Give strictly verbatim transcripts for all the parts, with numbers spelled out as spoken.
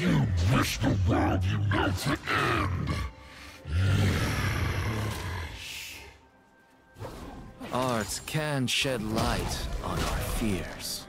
You wish the world you know to end. Arts can shed light on our fears.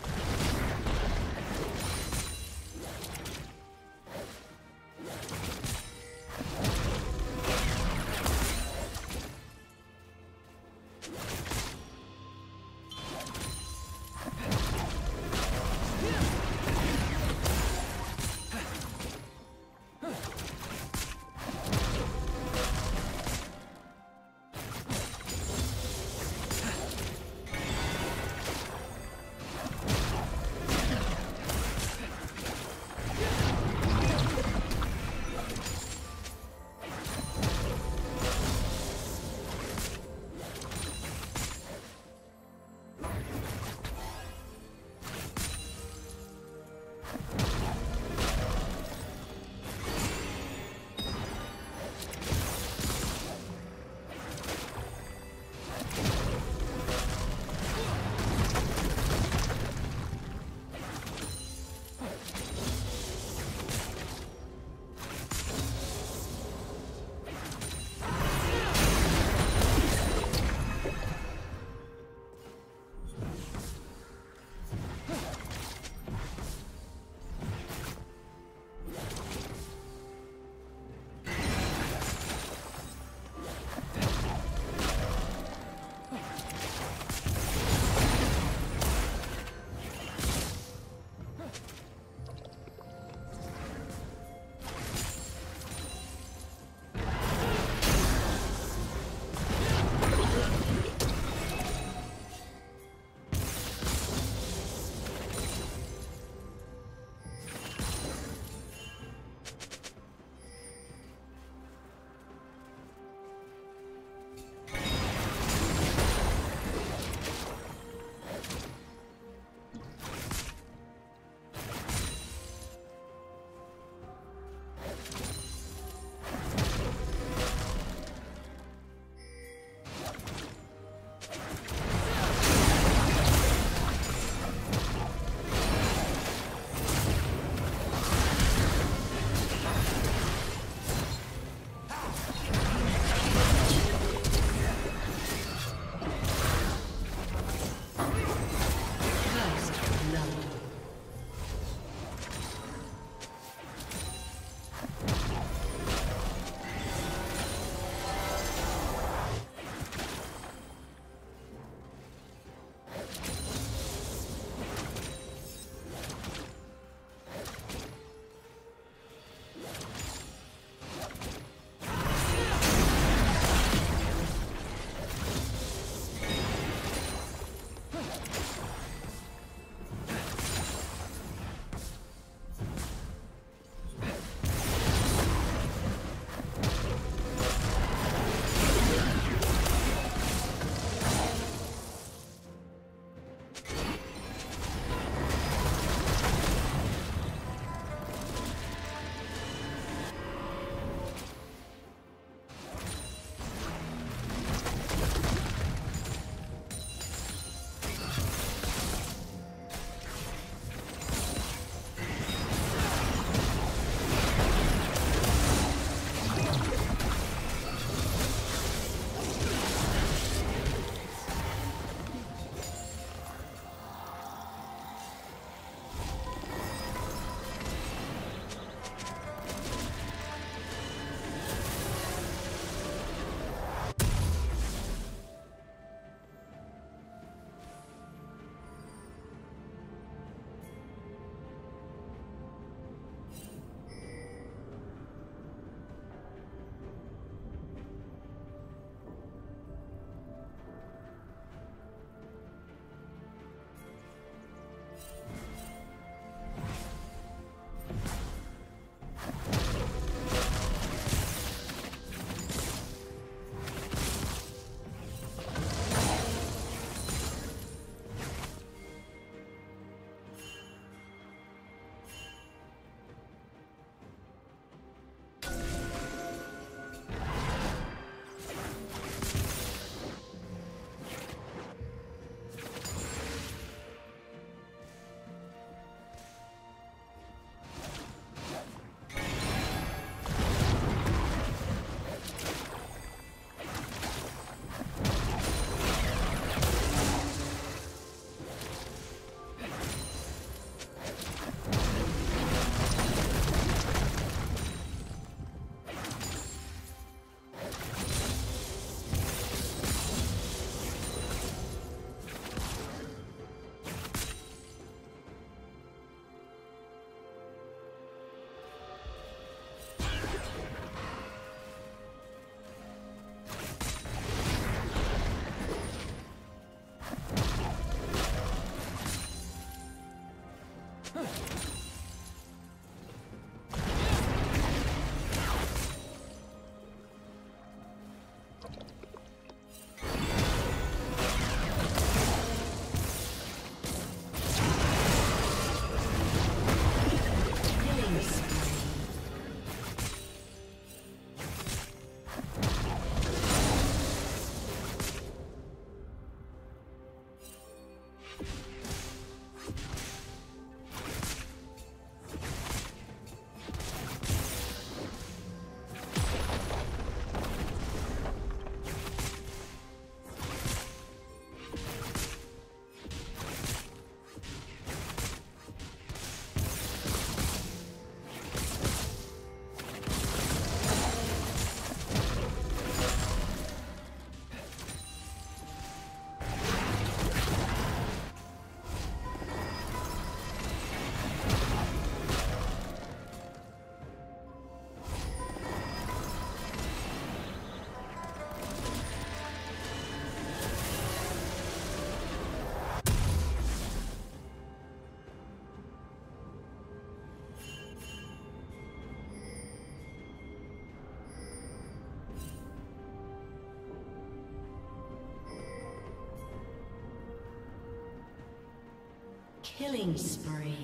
Killing spree.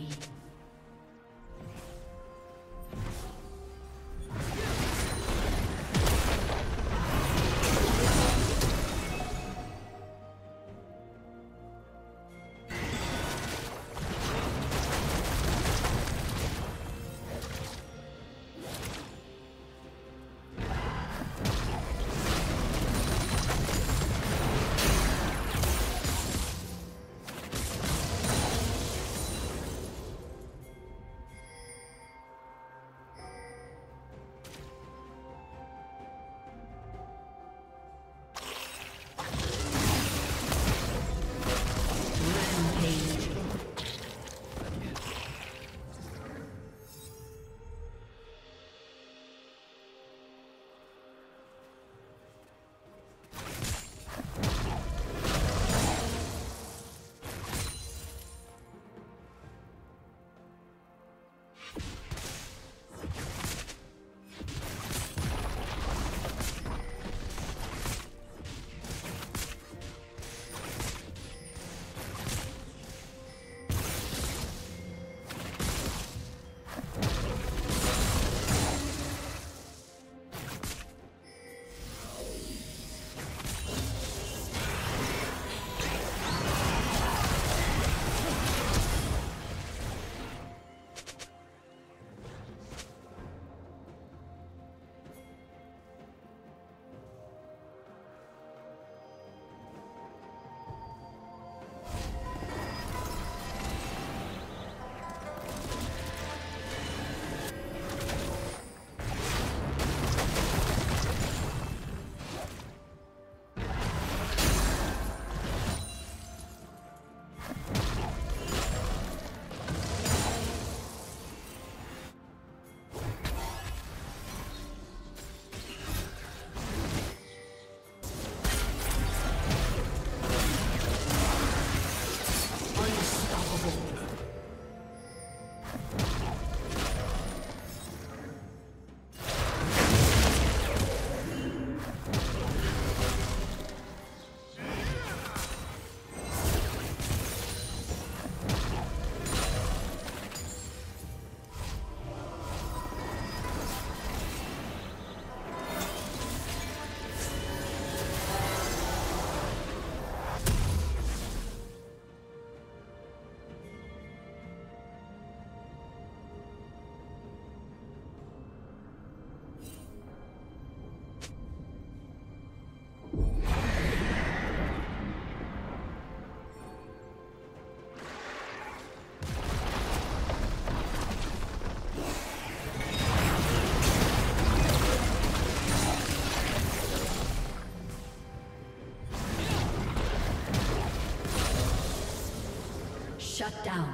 Shut down.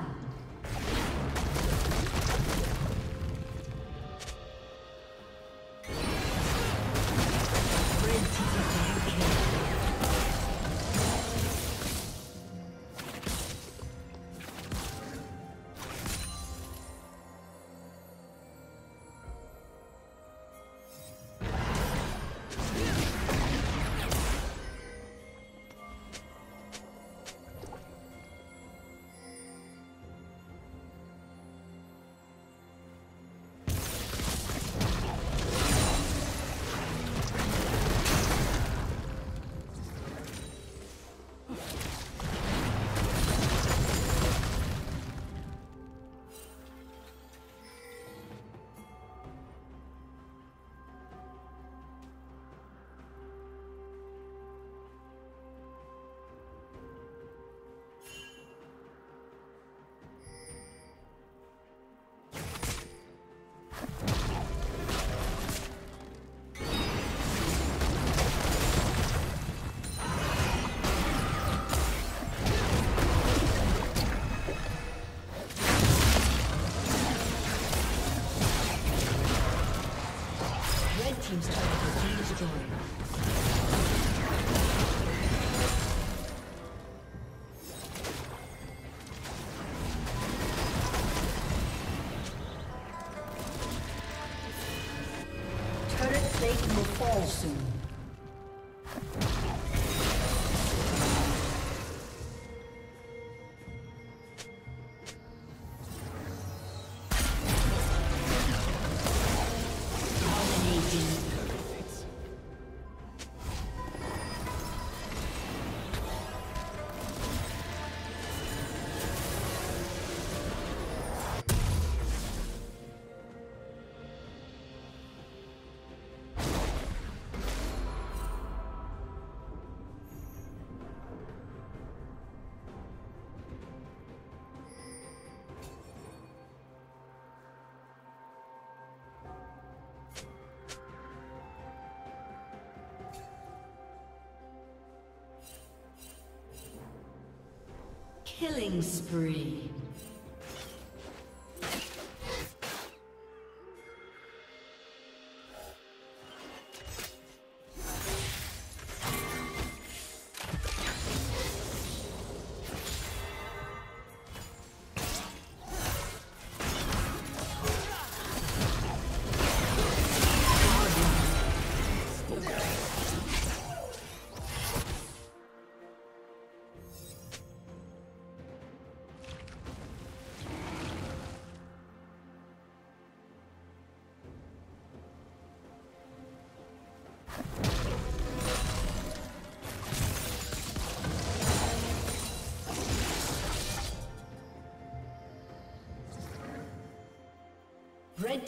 Seems to be destroyed. Killing spree. Red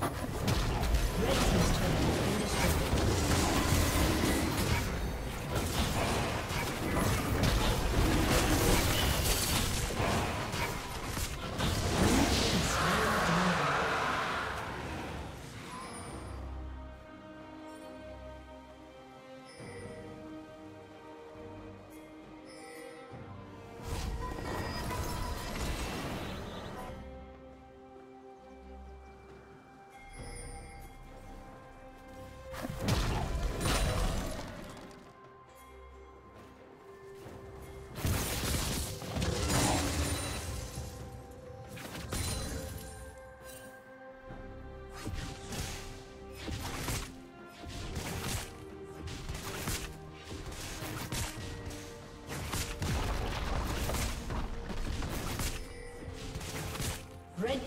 Red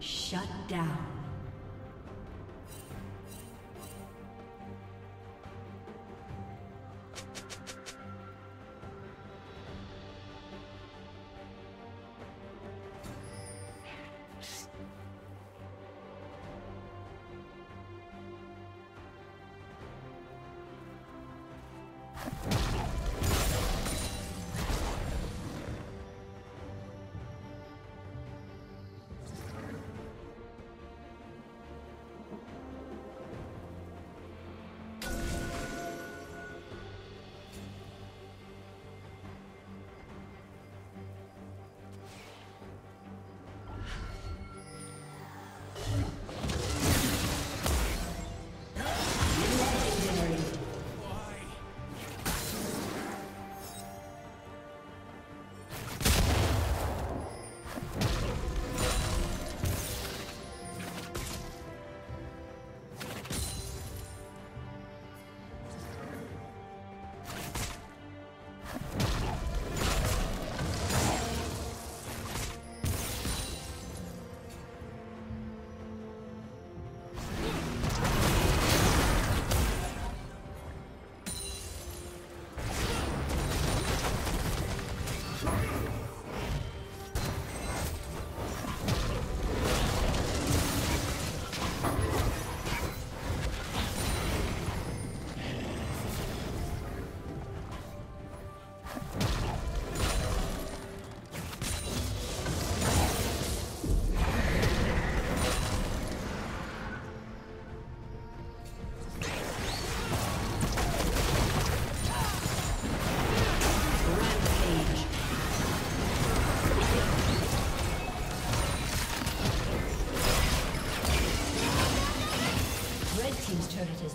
Shut down. Red team's turret has